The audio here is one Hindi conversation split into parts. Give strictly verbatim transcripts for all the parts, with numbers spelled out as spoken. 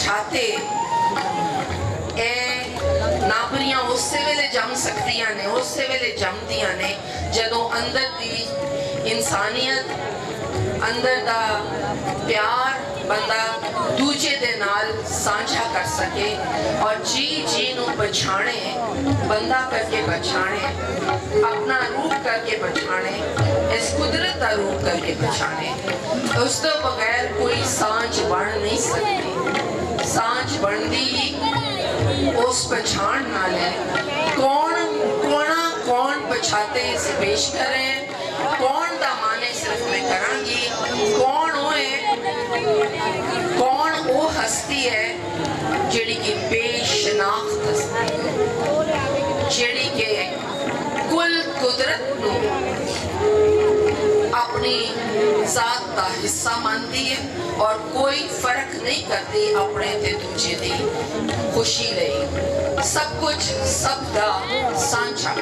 छाते ए नाबरियां उस वेले जम सकदियां ने उस वेले जमदियां ने जदों अंदर दी इंसानियत अंदर दा प्यार बंदा दूजे दे नाल सांझा कर सके और जी जी नू पछाणे बंदा करके पछाणे अपना रूप करके पछाणे इस कुदरत का रूप करके पछाणे। उस तो बगैर कोई सांझ बन नहीं सकती। सांझ बनती ही उस पछाण नाल है। कौन कोना कौन पछाते इस पेश करें कौन दा माने सिर्फ मैं करांगी। कौन कौन वो हस्ती है जेड़ी की बेशनाख्त हस्ती जेड़ी के कुल कुदरत नू अपनी जात का हिस्सा मानती है और कोई फर्क नहीं करती अपने ते दूजे दी खुशी रही। सब कुछ सब दा सांझा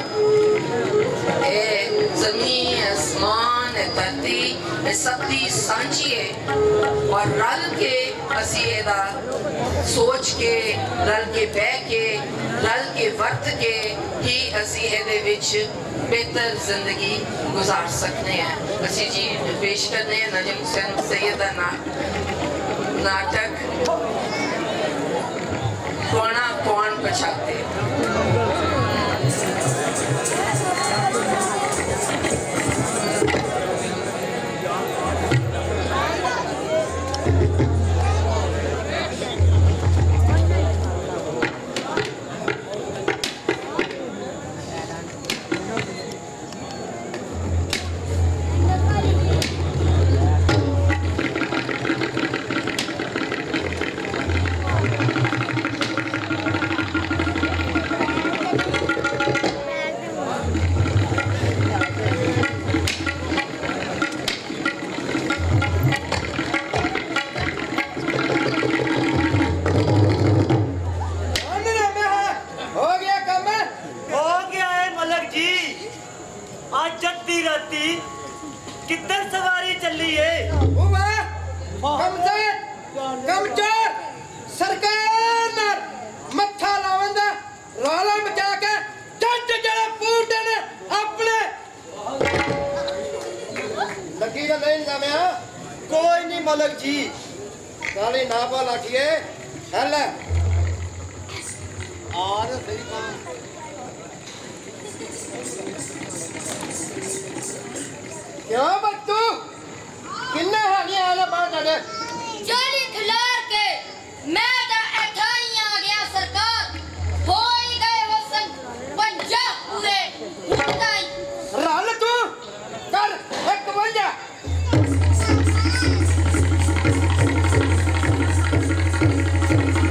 ए जमीन आसमान धरती सबकी सांझी है और रल के असीदा सोच के रल के बह के रल के वर्त के ही असी एदे विच बेहतर जिंदगी गुजार सकते हैं। असी जी पेश करने हैं नजम हुसैन सैयद का ना नाटक कोना कौन पछाते। Thank you.